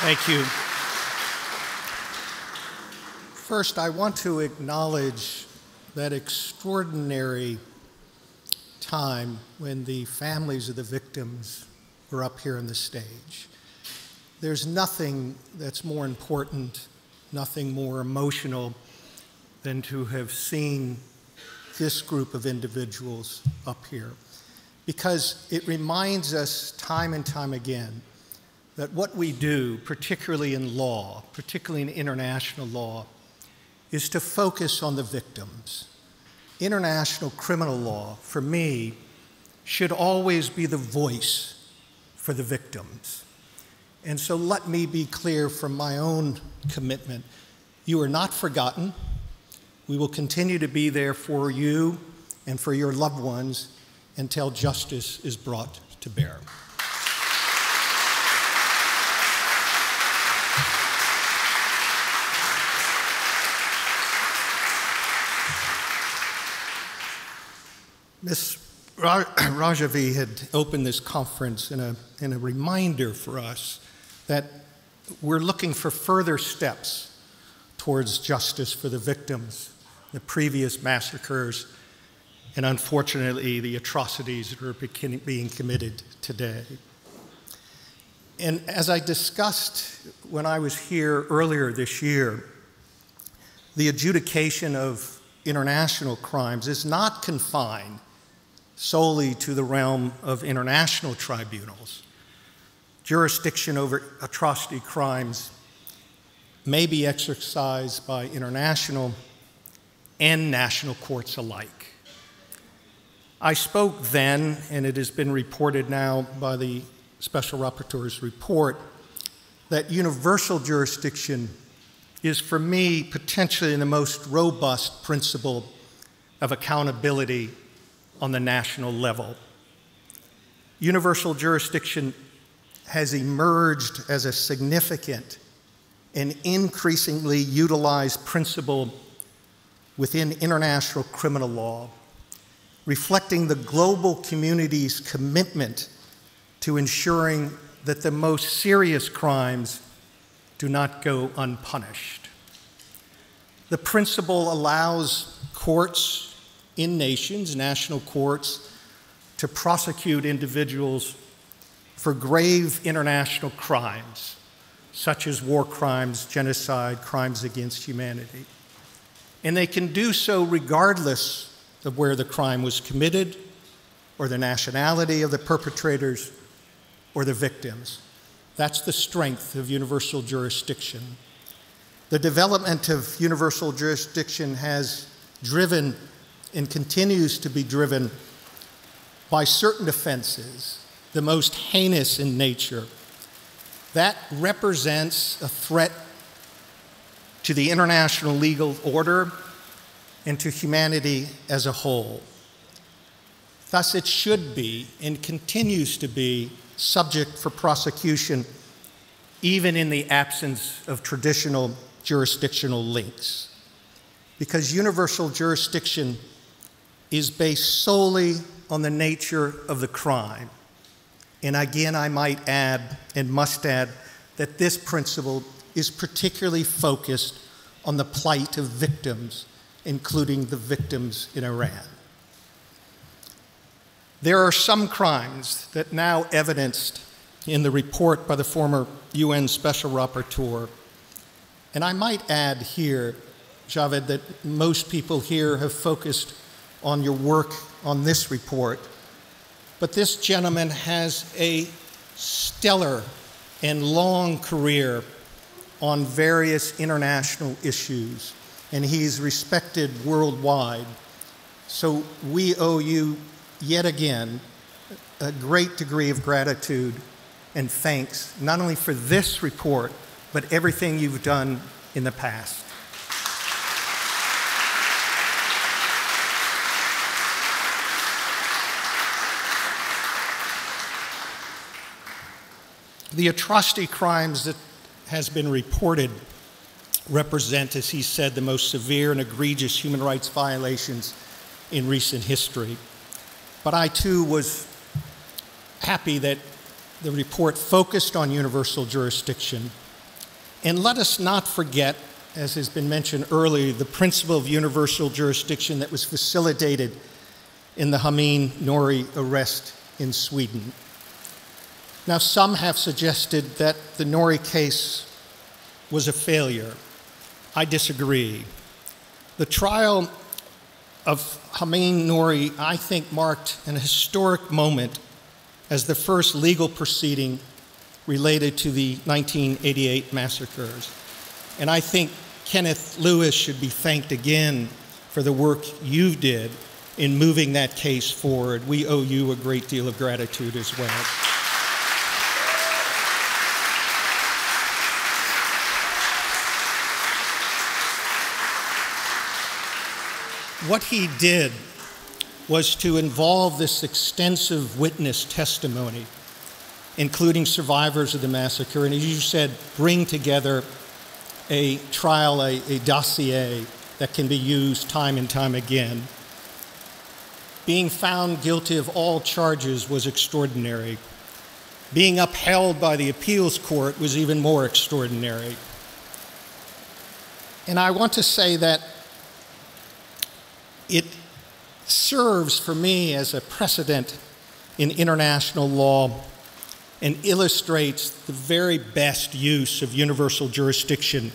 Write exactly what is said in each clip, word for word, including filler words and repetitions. Thank you. First, I want to acknowledge that extraordinary time when the families of the victims were up here on the stage. There's nothing that's more important, nothing more emotional than to have seen this group of individuals up here, because it reminds us time and time again that what we do, particularly in law, particularly in international law, is to focus on the victims. International criminal law, for me, should always be the voice for the victims. And so let me be clear from my own commitment. You are not forgotten. We will continue to be there for you and for your loved ones until justice is brought to bear. Miz Rajavi had opened this conference in a, in a reminder for us that we're looking for further steps towards justice for the victims, the previous massacres, and unfortunately the atrocities that are being committed today. And as I discussed when I was here earlier this year, the adjudication of international crimes is not confined solely to the realm of international tribunals. Jurisdiction over atrocity crimes may be exercised by international and national courts alike. I spoke then, and it has been reported now by the Special Rapporteur's report, that universal jurisdiction is for me potentially the most robust principle of accountability on the national level. Universal jurisdiction has emerged as a significant and increasingly utilized principle within international criminal law, reflecting the global community's commitment to ensuring that the most serious crimes do not go unpunished. The principle allows courts in nations, national courts, to prosecute individuals for grave international crimes, such as war crimes, genocide, crimes against humanity. And they can do so regardless of where the crime was committed, or the nationality of the perpetrators, or the victims. That's the strength of universal jurisdiction. The development of universal jurisdiction has driven and continues to be driven by certain offenses, the most heinous in nature. That represents a threat to the international legal order and to humanity as a whole. Thus, it should be and continues to be subject for prosecution, even in the absence of traditional jurisdictional links, because universal jurisdiction is based solely on the nature of the crime. And again, I might add and must add that this principle is particularly focused on the plight of victims, including the victims in Iran. There are some crimes that now evidenced in the report by the former U N Special Rapporteur. And I might add here, Javaid, that most people here have focused on your work on this report. But this gentleman has a stellar and long career on various international issues, and he's respected worldwide. So we owe you, yet again, a great degree of gratitude and thanks, not only for this report, but everything you've done in the past. The atrocity crimes that has been reported represent, as he said, the most severe and egregious human rights violations in recent history. But I, too, was happy that the report focused on universal jurisdiction And let us not forget, as has been mentioned earlier, the principle of universal jurisdiction that was facilitated in the Hamid Nouri arrest in Sweden. Now, some have suggested that the Nouri case was a failure. I disagree. The trial of Hamid Nouri, I think, marked an historic moment as the first legal proceeding related to the nineteen eighty-eight massacres. And I think Kenneth Lewis should be thanked again for the work you did in moving that case forward. We owe you a great deal of gratitude as well. What he did was to involve this extensive witness testimony, including survivors of the massacre, and as you said, bring together a trial, a, a dossier that can be used time and time again. Being found guilty of all charges was extraordinary. Being upheld by the appeals court was even more extraordinary. And I want to say that it serves for me as a precedent in international law and illustrates the very best use of universal jurisdiction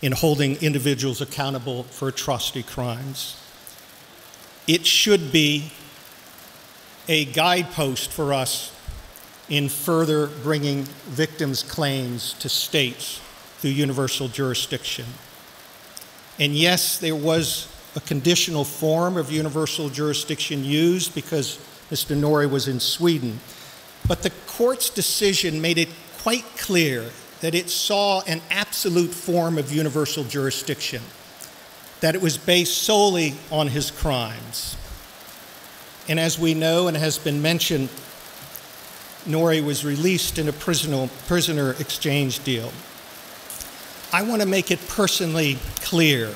in holding individuals accountable for atrocity crimes. It should be a guidepost for us in further bringing victims' claims to states through universal jurisdiction. And yes, there was a conditional form of universal jurisdiction used because Mister Nouri was in Sweden. But the court's decision made it quite clear that it saw an absolute form of universal jurisdiction, that it was based solely on his crimes. And as we know and has been mentioned, Nouri was released in a prisoner, prisoner exchange deal. I want to make it personally clear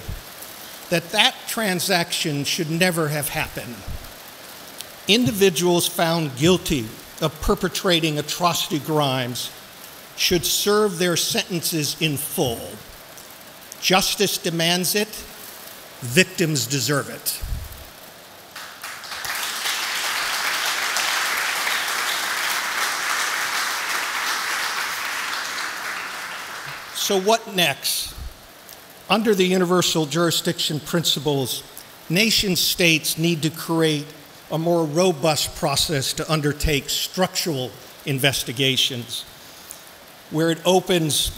that that transaction should never have happened. Individuals found guilty of perpetrating atrocity crimes should serve their sentences in full. Justice demands it, victims deserve it. So what next? Under the universal jurisdiction principles, nation states need to create a more robust process to undertake structural investigations, where it opens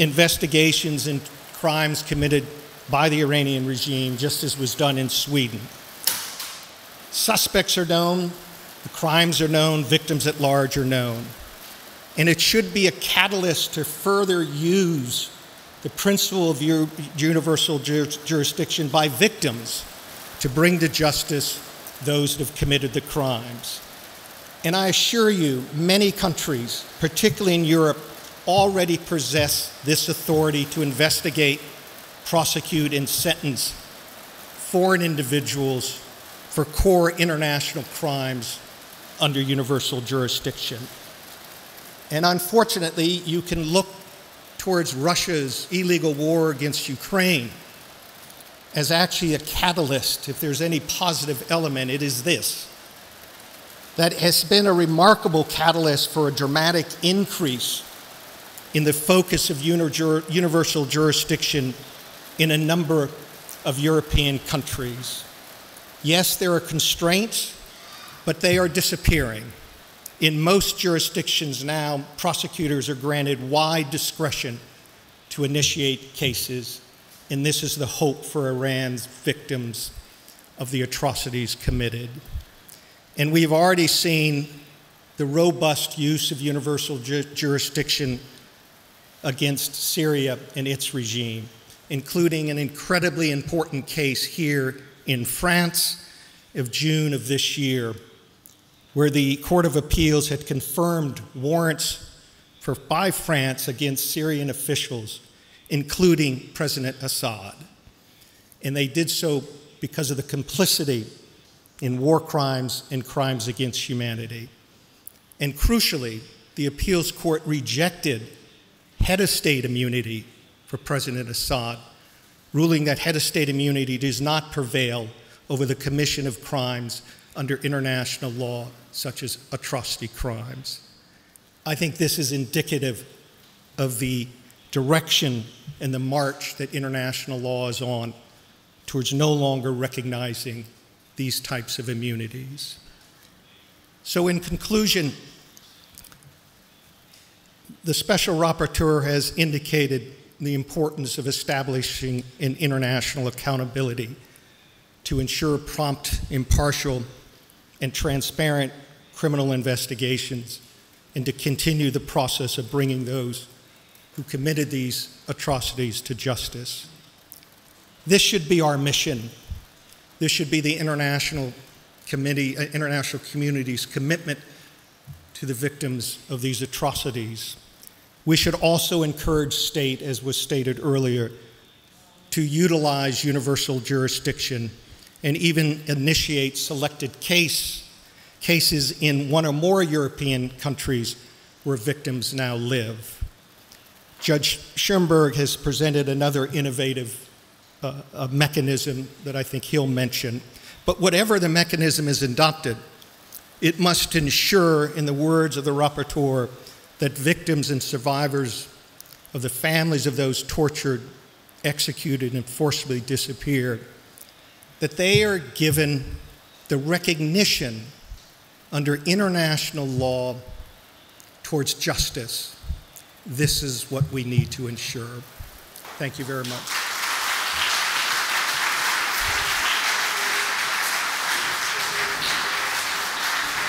investigations in crimes committed by the Iranian regime, just as was done in Sweden. Suspects are known, the crimes are known, victims at large are known. And it should be a catalyst to further use the principle of universal jurisdiction by victims to bring to justice those that have committed the crimes. And I assure you, many countries, particularly in Europe, already possess this authority to investigate, prosecute, and sentence foreign individuals for core international crimes under universal jurisdiction. And unfortunately, you can look towards Russia's illegal war against Ukraine as actually a catalyst. If there's any positive element, it is this, that has been a remarkable catalyst for a dramatic increase in the focus of universal jurisdiction in a number of European countries. Yes, there are constraints, but they are disappearing. In most jurisdictions now, prosecutors are granted wide discretion to initiate cases, and this is the hope for Iran's victims of the atrocities committed. And we've already seen the robust use of universal ju- jurisdiction against Syria and its regime, including an incredibly important case here in France of June of this year, where the Court of Appeals had confirmed warrants for, by France against Syrian officials, including President Assad. And they did so because of the complicity in war crimes and crimes against humanity. And crucially, the appeals court rejected head of state immunity for President Assad, ruling that head of state immunity does not prevail over the commission of crimes under international law, such as atrocity crimes. I think this is indicative of the direction and the march that international law is on towards no longer recognizing these types of immunities. So in conclusion, the Special Rapporteur has indicated the importance of establishing an international accountability to ensure prompt, impartial, and transparent criminal investigations, and to continue the process of bringing those who committed these atrocities to justice. This should be our mission. This should be the international committee, uh, international community's commitment to the victims of these atrocities. We should also encourage state, as was stated earlier, to utilize universal jurisdiction and even initiate selected case, cases in one or more European countries where victims now live. Judge Schoenberg has presented another innovative uh, uh, mechanism that I think he'll mention. But whatever the mechanism is adopted, it must ensure, in the words of the rapporteur, that victims and survivors of the families of those tortured, executed, and forcibly disappeared, that they are given the recognition under international law towards justice. This is what we need to ensure. Thank you very much.